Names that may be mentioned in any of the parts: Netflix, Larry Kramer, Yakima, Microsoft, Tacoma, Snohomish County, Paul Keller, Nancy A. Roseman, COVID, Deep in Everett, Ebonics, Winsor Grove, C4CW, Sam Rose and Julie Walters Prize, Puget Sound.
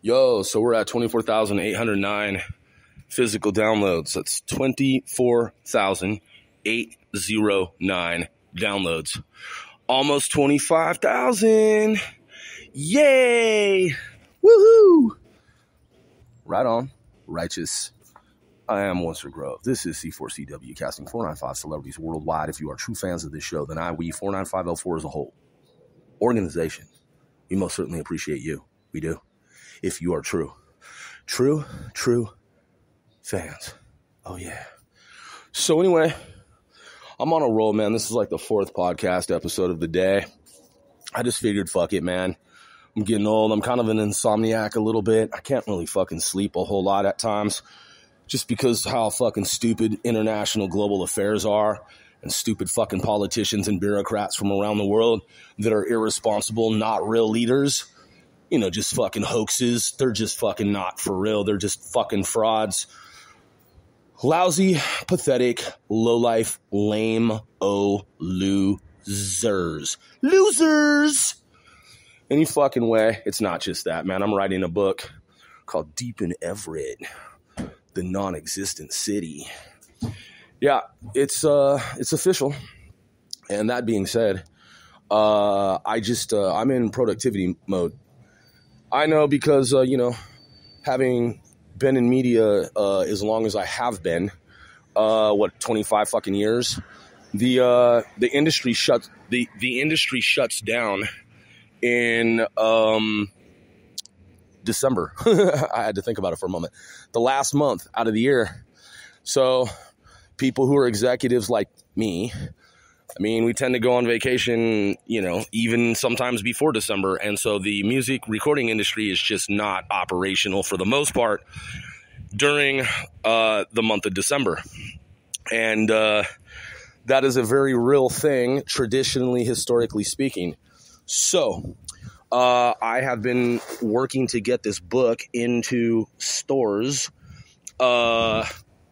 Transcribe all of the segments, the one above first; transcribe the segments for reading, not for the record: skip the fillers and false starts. Yo, so we're at 24,809 physical downloads. That's 24,809 downloads. Almost 25,000. Yay. Woohoo. Right on. Righteous. I am Winsor Grove. This is C4CW, casting 495 celebrities worldwide. If you are true fans of this show, then we 495L4 as a whole organization. We most certainly appreciate you. We do. If you are true fans. Oh, yeah. So anyway, I'm on a roll, man. This is like the fourth podcast episode of the day. I just figured, fuck it, man. I'm getting old. I'm kind of an insomniac a little bit. I can't really fucking sleep a whole lot at times just because how fucking stupid international global affairs are and stupid fucking politicians and bureaucrats from around the world that are irresponsible, not real leaders. You know, just fucking hoaxes. They're just fucking not for real. They're just fucking frauds. Lousy, pathetic, lowlife, lame-o losers. Losers! Any fucking way. It's not just that, man. I'm writing a book called Deep in Everett, The Non-Existent City. Yeah, it's official. And that being said, I'm in productivity mode. I know because, having been in media as long as I have been, 25 fucking years, the industry shuts down in December. I had to think about it for a moment. The last month out of the year. So people who are executives like me, I mean, we tend to go on vacation, even sometimes before December. And so the music recording industry is just not operational for the most part during the month of December. And that is a very real thing, traditionally, historically speaking. So I have been working to get this book into stores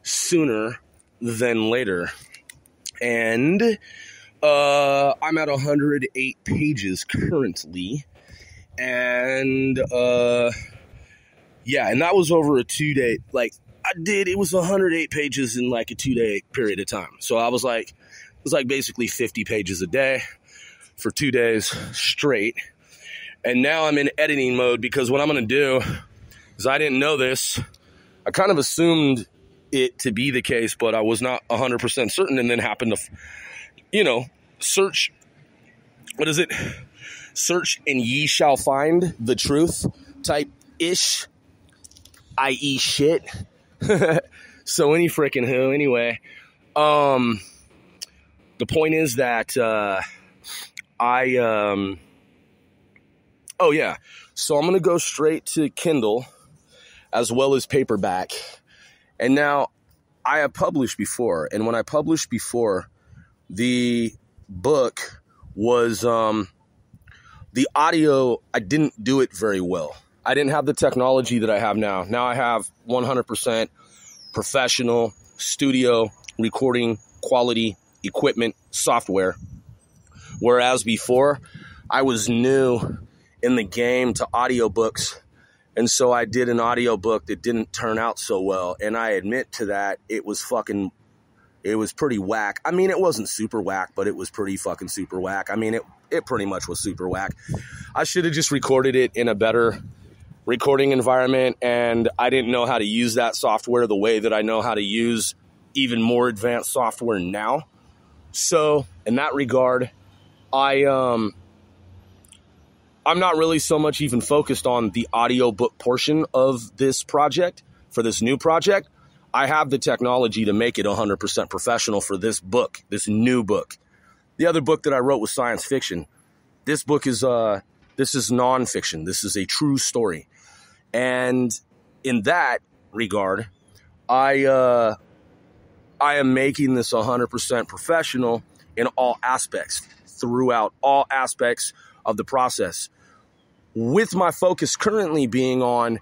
sooner than later. And I'm at 108 pages currently, and and that was over a 2-day, it was 108 pages in like a 2-day period of time. So I was like, it was like basically 50 pages a day for 2 days straight. And now I'm in editing mode, because what I'm going to do is, I didn't know this, I kind of assumed it to be the case, but I was not 100% certain, and then happened to, search, search and ye shall find the truth type-ish, i.e. shit. So any frickin' who, anyway. The point is that so I'm going to go straight to Kindle as well as paperback. And now, I have published before, and when I published before, the book was, the audio, I didn't do it very well. I didn't have the technology that I have now. Now I have 100% professional studio recording quality equipment software, whereas before, I was new in the game to audiobooks. And so I did an audiobook that didn't turn out so well. And I admit to that, it was pretty whack. I mean, it wasn't super whack, but it was pretty fucking super whack. I mean, it pretty much was super whack. I should have just recorded it in a better recording environment. And I didn't know how to use that software the way that I know how to use even more advanced software now. So in that regard, I'm not really so much even focused on the audiobook portion of this project. For this new project, I have the technology to make it 100% professional for this book, this new book. The other book that I wrote was science fiction. This book is this is nonfiction. This is a true story, and in that regard, I am making this 100% professional in all aspects, throughout all aspects of the process, with my focus currently being on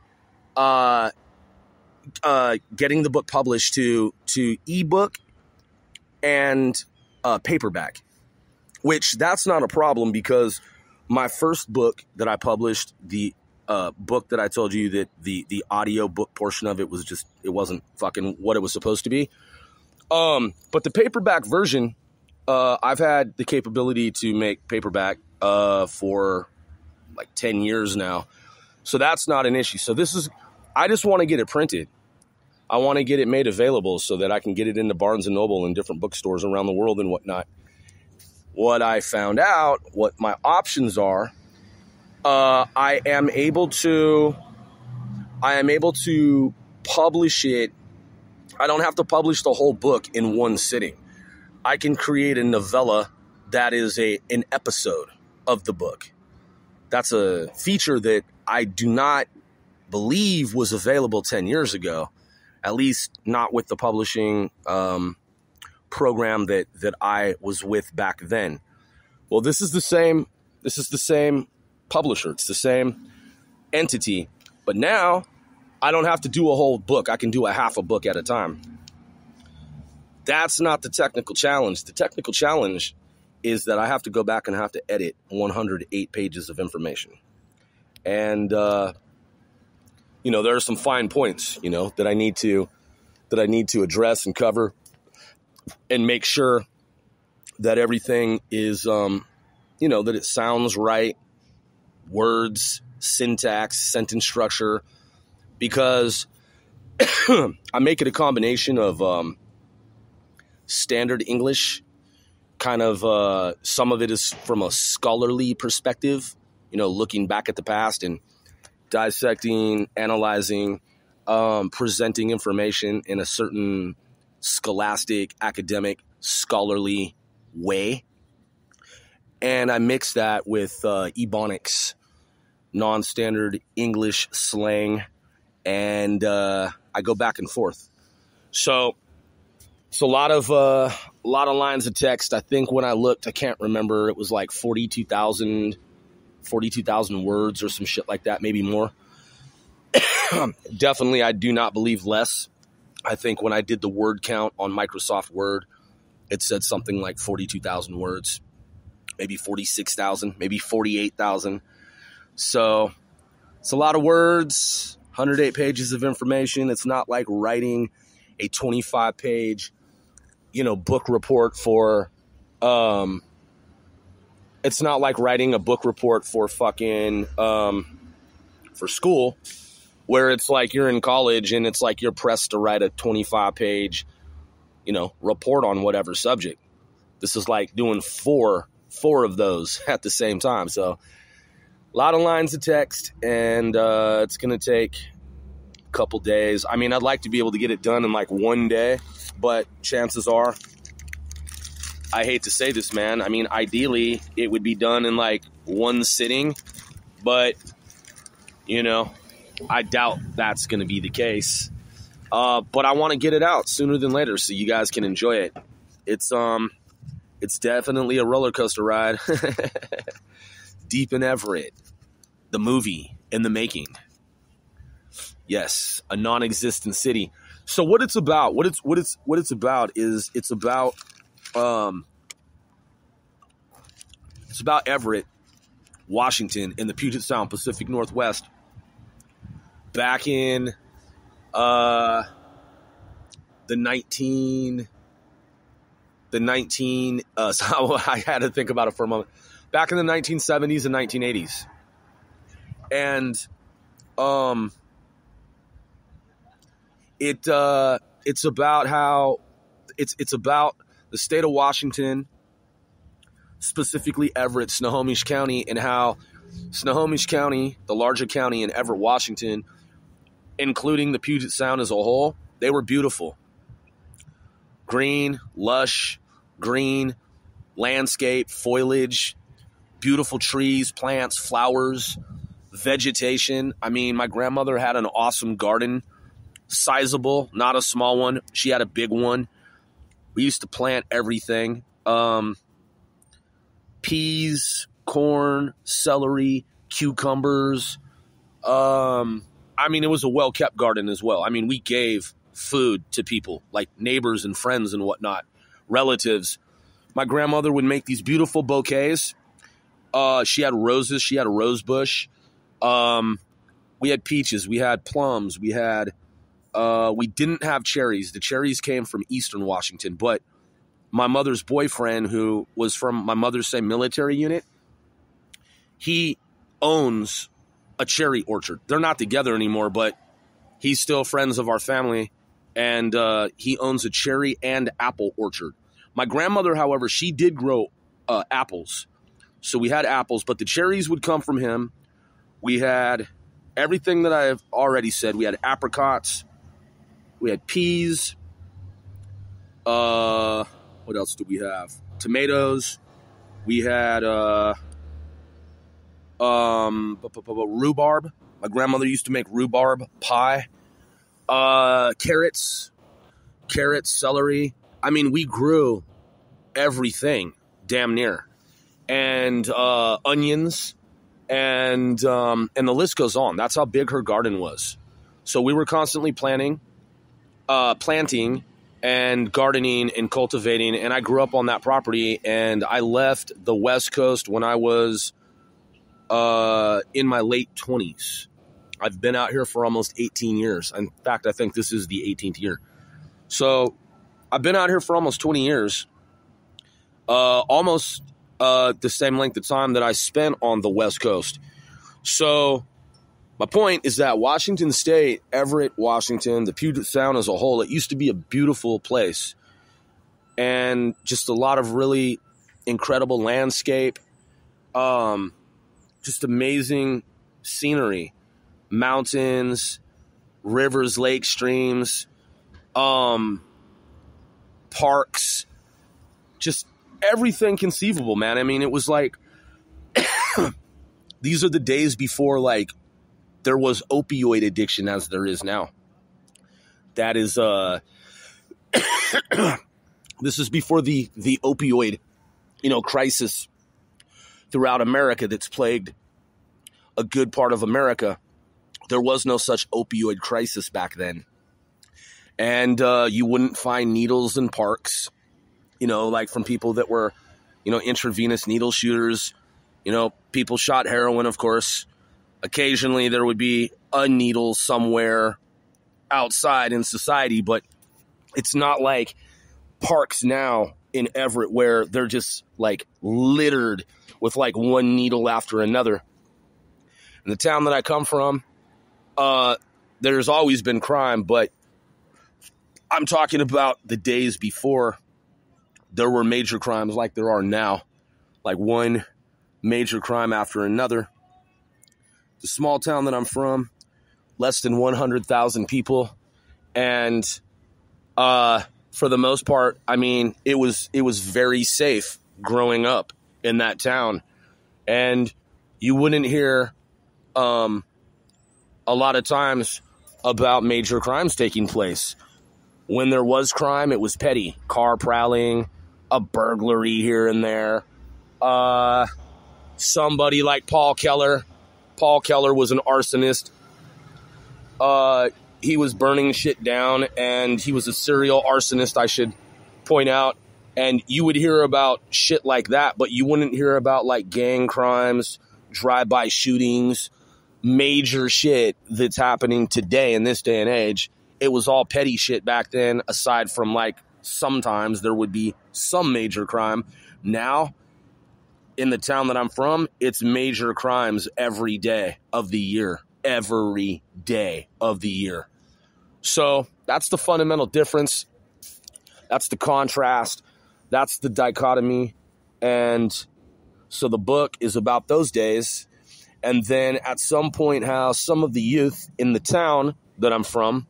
getting the book published to ebook and paperback, which that's not a problem, because my first book that I published, the book that I told you that the audio book portion of it was just, it wasn't fucking what it was supposed to be. But the paperback version, I've had the capability to make paperback for like 10 years now. So that's not an issue. So this is, I just want to get it printed. I want to get it made available so that I can get it into Barnes & Noble and different bookstores around the world and whatnot. What I found out, what my options are, I am able to publish it. I don't have to publish the whole book in one sitting. I can create a novella that is an episode of the book. That's a feature that I do not believe was available 10 years ago, at least not with the publishing program that I was with back then. Well, this is the same publisher. It's the same entity. But now I don't have to do a whole book. I can do a half a book at a time. That's not the technical challenge. The technical challenge is that I have to go back and have to edit 108 pages of information. And, you know, there are some fine points, you know, that I need to address and cover and make sure that everything is, you know, that it sounds right. Words, syntax, sentence structure, because I make it a combination of standard English, kind of some of it is from a scholarly perspective, you know, looking back at the past and dissecting, analyzing, presenting information in a certain scholastic, academic, scholarly way. And I mix that with Ebonics, non-standard English slang, and I go back and forth. So it's a lot of lines of text. I think when I looked, I can't remember. It was like 42,000 words or some shit like that, maybe more. Definitely, I do not believe less. I think when I did the word count on Microsoft Word, it said something like 42,000 words. Maybe 46,000, maybe 48,000. So it's a lot of words, 108 pages of information. It's not like writing a 25-page, you know, book report for, it's not like writing a book report for fucking, for school, where it's like you're in college and it's like you're pressed to write a 25-page, you know, report on whatever subject. This is like doing four of those at the same time. So a lot of lines of text, and it's going to take a couple days. I mean, I'd like to be able to get it done in like one day, but chances are, I hate to say this, man. I mean, ideally it would be done in like one sitting, but you know, I doubt that's going to be the case. But I want to get it out sooner than later so you guys can enjoy it. It's definitely a roller coaster ride. Deep in Everett, the movie in the making. Yes, a non-existent city. So what it's about, what it's about is it's about Everett, Washington, in the Puget Sound, Pacific Northwest, back in so I had to think about it for a moment. Back in the 1970s and 1980s. And it's about how it's about the state of Washington, specifically Everett, Snohomish County, and how Snohomish County, the larger county in Everett, Washington, including the Puget Sound as a whole, they were beautiful. Green, lush, green landscape, foliage, beautiful trees, plants, flowers, vegetation. I mean, my grandmother had an awesome garden, sizable, not a small one. She had a big one. We used to plant everything. Peas, corn, celery, cucumbers. I mean, it was a well-kept garden as well. I mean, we gave food to people, like neighbors and friends and whatnot, relatives. My grandmother would make these beautiful bouquets. She had roses. She had a rose bush. We had peaches. We had plums. We had, we didn't have cherries. The cherries came from Eastern Washington, but my mother's boyfriend, who was from my mother's same military unit, he owns a cherry orchard. They're not together anymore, but he's still friends of our family, and he owns a cherry and apple orchard. My grandmother, however, she did grow apples, so we had apples, but the cherries would come from him. We had everything that I've already said. We had apricots. We had peas. What else do we have? Tomatoes. We had rhubarb. My grandmother used to make rhubarb pie. Carrots, celery. I mean, we grew everything damn near, and onions, and the list goes on. That's how big her garden was. So we were constantly planting and gardening and cultivating, and I grew up on that property, and I left the West Coast when I was in my late 20s. I've been out here for almost 18 years. In fact, I think this is the 18th year. So I've been out here for almost 20 years, the same length of time that I spent on the West Coast. So my point is that Washington State, Everett, Washington, the Puget Sound as a whole, it used to be a beautiful place, and just a lot of really incredible landscape, just amazing scenery, mountains, rivers, lakes, streams, parks, just everything conceivable, man. I mean, it was like, these are the days before, like, there was opioid addiction as there is now. That is, this is before the opioid, crisis throughout America that's plagued a good part of America. There was no such opioid crisis back then. And you wouldn't find needles in parks, like from people that were, intravenous needle shooters. People shot heroin, of course. Occasionally there would be a needle somewhere outside in society, but it's not like parks now in Everett where they're just like littered with like one needle after another. In the town that I come from, there's always been crime, but I'm talking about the days before there were major crimes like there are now, like one major crime after another. The small town that I'm from, less than 100,000 people. And for the most part, I mean, it was very safe growing up in that town. And you wouldn't hear a lot of times about major crimes taking place. When there was crime, it was petty. Car prowling, a burglary here and there. Somebody like Paul Keller. Paul Keller was an arsonist. He was burning shit down, and he was a serial arsonist, I should point out. And you would hear about shit like that, but you wouldn't hear about, like, gang crimes, drive-by shootings, major shit that's happening today in this day and age. It was all petty shit back then, aside from, like, sometimes there would be some major crime. Now, in the town that I'm from, it's major crimes every day of the year. Every day of the year. So that's the fundamental difference. That's the contrast. That's the dichotomy. And so the book is about those days. And then at some point, how some of the youth in the town that I'm from,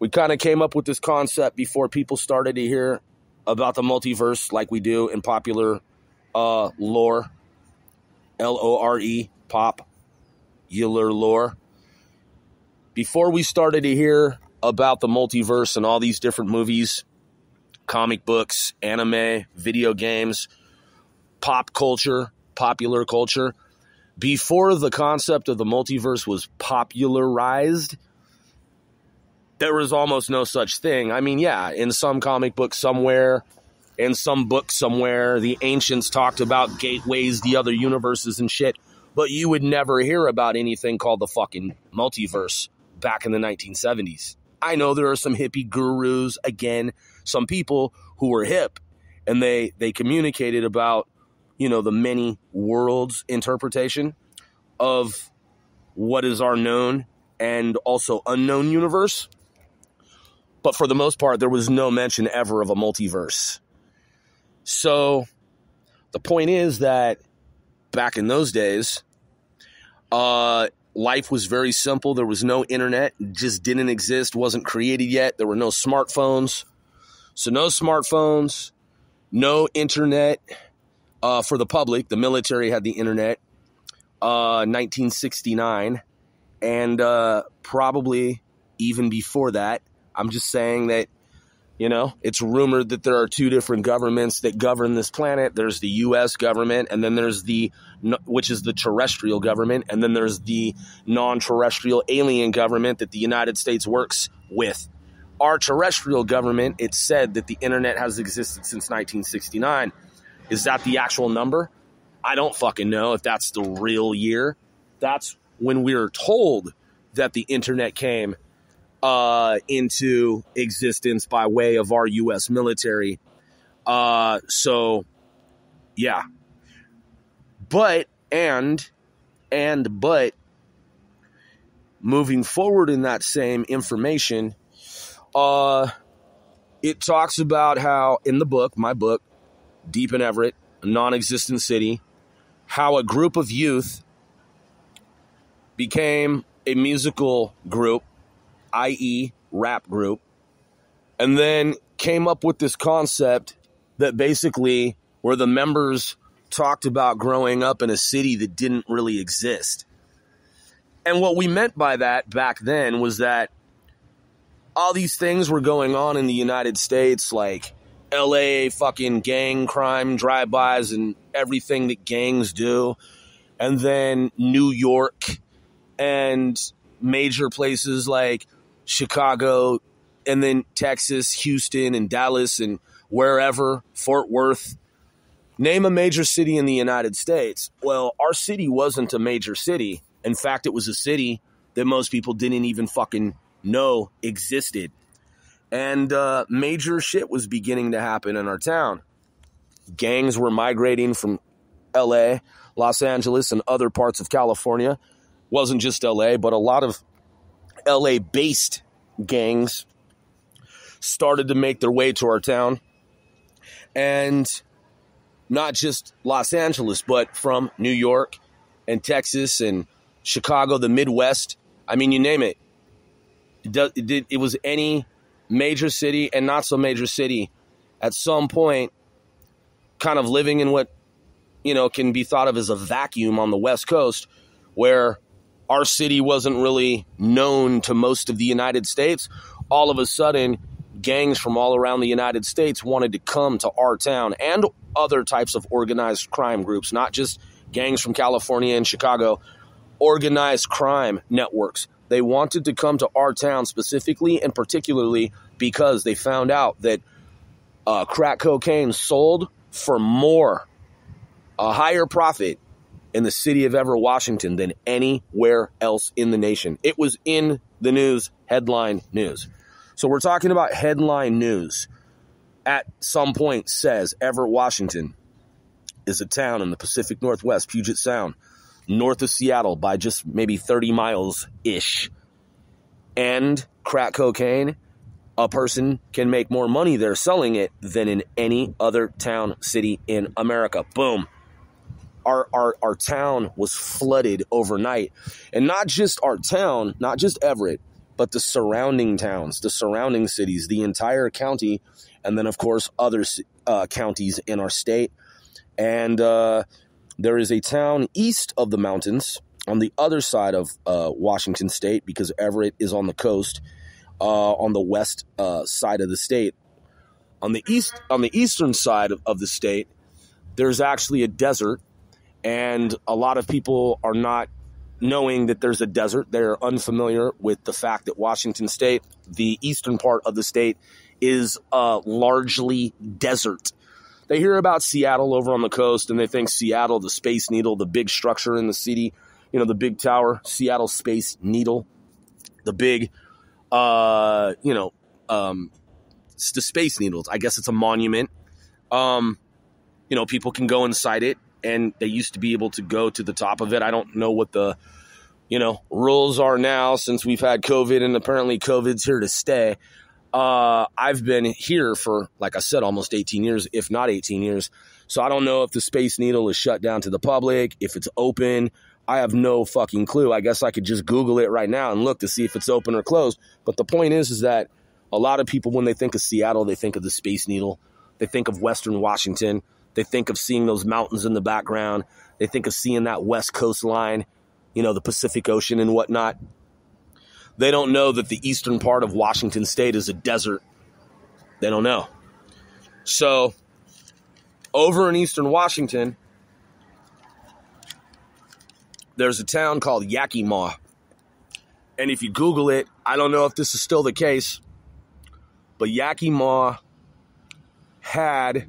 we kind of came up with this concept before people started to hear about the multiverse like we do in popular lore, L-O-R-E, popular lore. Before we started to hear about the multiverse and all these different movies, comic books, anime, video games, pop culture, popular culture, before the concept of the multiverse was popularized, there was almost no such thing. I mean, yeah, in some comic book somewhere, in some book somewhere, the ancients talked about gateways, the other universes and shit. But you would never hear about anything called the fucking multiverse back in the 1970s. I know there are some hippie gurus, again, some people who were hip, and they communicated about, you know, the many worlds interpretation of what is our known and also unknown universe. But for the most part, there was no mention ever of a multiverse. So the point is that back in those days, life was very simple. There was no internet, it just didn't exist, wasn't created yet. There were no smartphones. So no smartphones, no internet for the public. The military had the internet, 1969, and probably even before that. I'm just saying that, you know, it's rumored that there are two different governments that govern this planet. There's the U.S. government, and then there's which is the terrestrial government, and then there's the non-terrestrial alien government that the United States works with. Our terrestrial government, it's said that the internet has existed since 1969. Is that the actual number? I don't fucking know if that's the real year. That's when we were told that the internet came into existence by way of our U.S. military. So, yeah. But, but, moving forward in that same information, it talks about how, in the book, my book, Deep in Everett, a non-existent city, how a group of youth became a musical group, i.e. rap group, and then came up with this concept that basically where the members talked about growing up in a city that didn't really exist. And what we meant by that back then was that all these things were going on in the United States, like LA fucking gang crime, drive-bys, and everything that gangs do. And then New York and major places like Chicago, and then Texas, Houston, and Dallas, and wherever, Fort Worth. Name a major city in the United States. Well, our city wasn't a major city. In fact, it was a city that most people didn't even fucking know existed. And major shit was beginning to happen in our town. Gangs were migrating from LA, Los Angeles, and other parts of California. Wasn't just LA, but a lot of LA-based gangs started to make their way to our town, and not just Los Angeles, but from New York and Texas and Chicago, the Midwest. I mean, you name it. It was any major city and not so major city at some point kind of living in what, you know, can be thought of as a vacuum on the West Coast, where our city wasn't really known to most of the United States. All of a sudden, gangs from all around the United States wanted to come to our town, and other types of organized crime groups, not just gangs from California and Chicago, organized crime networks. They wanted to come to our town specifically and particularly because they found out that crack cocaine sold for a higher profit in the city of Everett, Washington, than anywhere else in the nation. It was in the news, headline news. So we're talking about headline news. At some point says Everett, Washington is a town in the Pacific Northwest, Puget Sound, north of Seattle by just maybe 30 miles-ish. And crack cocaine, a person can make more money there selling it than in any other town, city in America. Boom. Our town was flooded overnight. And not just our town, not just Everett, but the surrounding towns, the surrounding cities, the entire county, and then, of course, other counties in our state. And there is a town east of the mountains on the other side of Washington State, because Everett is on the coast, on the west side of the state. On the eastern side of the state, there's actually a desert. And a lot of people are not knowing that there's a desert. They're unfamiliar with the fact that Washington State, the eastern part of the state, is largely desert. They hear about Seattle over on the coast, and they think Seattle, the Space Needle, the big structure in the city, you know, the big tower, Seattle Space Needle, the big, it's the Space Needles. I guess it's a monument. You know, people can go inside it, and they used to be able to go to the top of it. I don't know what the, you know, rules are now since we've had COVID, and apparently COVID's here to stay. I've been here for, like I said, almost 18 years, if not 18 years. So I don't know if the Space Needle is shut down to the public, if it's open. I have no fucking clue. I guess I could just Google it right now and look to see if it's open or closed. But the point is that a lot of people, when they think of Seattle, they think of the Space Needle. They think of Western Washington. They think of seeing those mountains in the background. They think of seeing that west coastline, you know, the Pacific Ocean and whatnot. They don't know that the eastern part of Washington state is a desert. They don't know. So over in eastern Washington, there's a town called Yakima. And if you Google it, I don't know if this is still the case, but Yakima had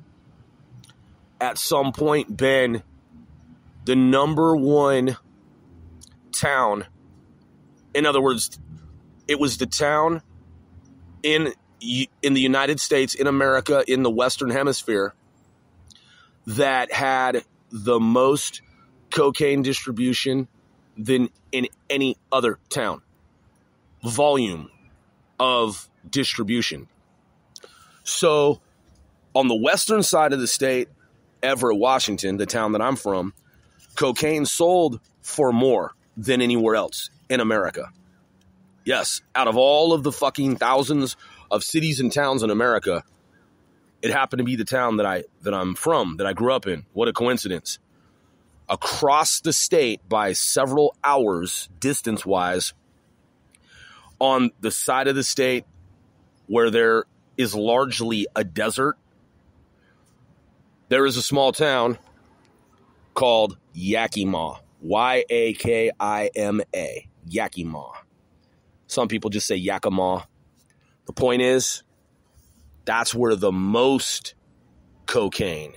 at some point been the number one town. In other words, it was the town in the United States, in America, in the Western Hemisphere, that had the most cocaine distribution than in any other town. Volume of distribution. So on the western side of the state, Everett, Washington, the town that I'm from, cocaine sold for more than anywhere else in America. Yes, out of all of the fucking thousands of cities and towns in America, it happened to be the town that I'm from, that I grew up in. What a coincidence. Across the state by several hours distance-wise, on the side of the state where there is largely a desert, there is a small town called Yakima. Y-A-K-I-M-A. Yakima. Some people just say Yakima. The point is, that's where the most cocaine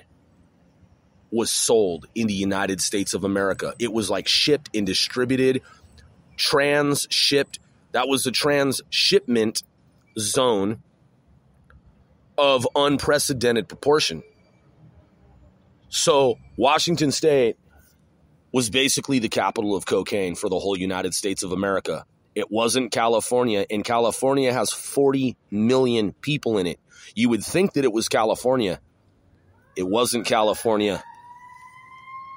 was sold in the United States of America. It was like shipped and distributed, trans-shipped. That was the transshipment zone of unprecedented proportion. So Washington State was basically the capital of cocaine for the whole United States of America. It wasn't California, and California has 40 million people in it. You would think that it was California. It wasn't California.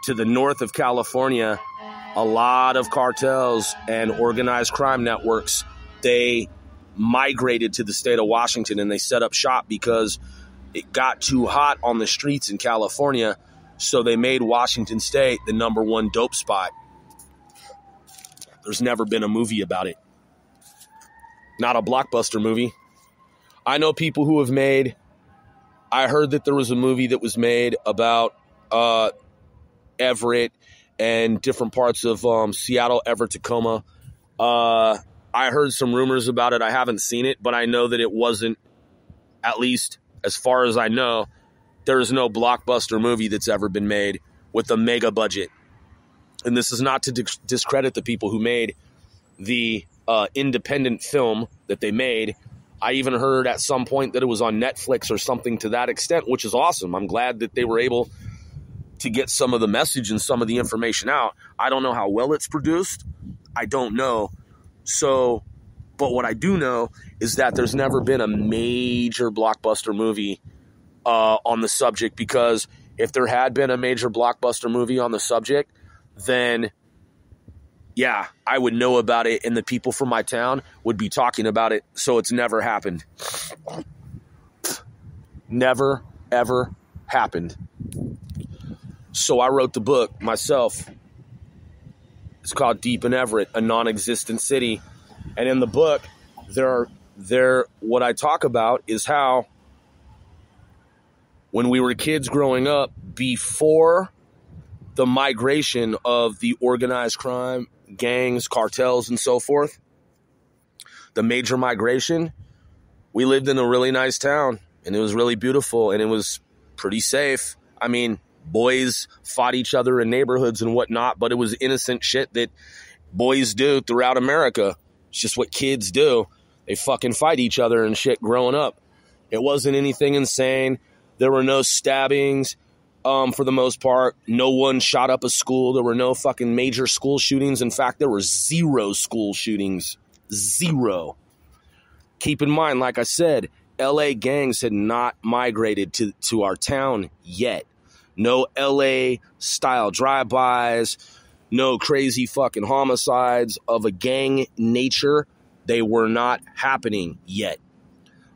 To the north of California, a lot of cartels and organized crime networks, they migrated to the state of Washington, and they set up shop because it got too hot on the streets in California, so they made Washington State the number one dope spot. There's never been a movie about it. Not a blockbuster movie. I know people who have made... I heard that there was a movie that was made about Everett and different parts of Seattle, Everett, Tacoma. I heard some rumors about it. I haven't seen it, but I know that it wasn't, at least as far as I know, there is no blockbuster movie that's ever been made with a mega budget. And this is not to discredit the people who made the independent film that they made. I even heard at some point that it was on Netflix or something to that extent, which is awesome. I'm glad that they were able to get some of the message and some of the information out. I don't know how well it's produced. I don't know. So, but what I do know is that there's never been a major blockbuster movie on the subject, because if there had been a major blockbuster movie on the subject, then yeah, I would know about it, and the people from my town would be talking about it. So it's never happened. Never, ever happened. So I wrote the book myself. It's called Deep in Everett, A Non-Existent City. And in the book, what I talk about is how when we were kids growing up, before the migration of the organized crime, gangs, cartels, and so forth, the major migration, we lived in a really nice town, and it was really beautiful, and it was pretty safe. I mean, boys fought each other in neighborhoods and whatnot, but it was innocent shit that boys do throughout America. It's just what kids do. They fucking fight each other and shit growing up. It wasn't anything insane. There were no stabbings for the most part. No one shot up a school. There were no fucking major school shootings. In fact, there were zero school shootings. Zero. Keep in mind, like I said, LA gangs had not migrated to our town yet. No LA style drive-bys, no crazy fucking homicides of a gang nature. They were not happening yet.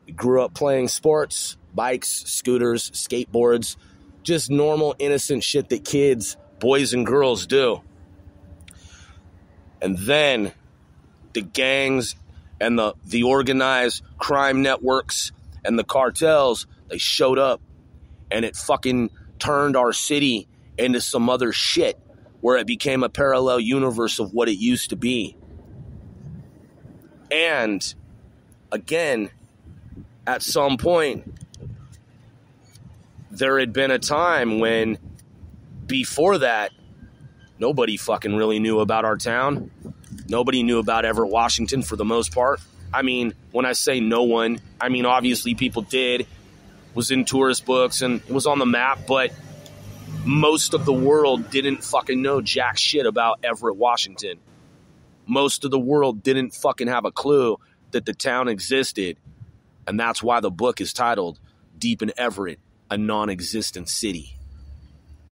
We grew up playing sports, bikes, scooters, skateboards, just normal innocent shit that kids, boys and girls do. And then the gangs and the organized crime networks and the cartels, they showed up, and it fucking turned our city into some other shit where it became a parallel universe of what it used to be. And again, at some point, there had been a time when before that, nobody fucking really knew about our town. Nobody knew about Everett, Washington for the most part. I mean, when I say no one, I mean, obviously people did. Was in tourist books and it was on the map, but most of the world didn't fucking know jack shit about Everett, Washington. Most of the world didn't fucking have a clue that the town existed. And that's why the book is titled Deep in Everett, a Non-Existent City.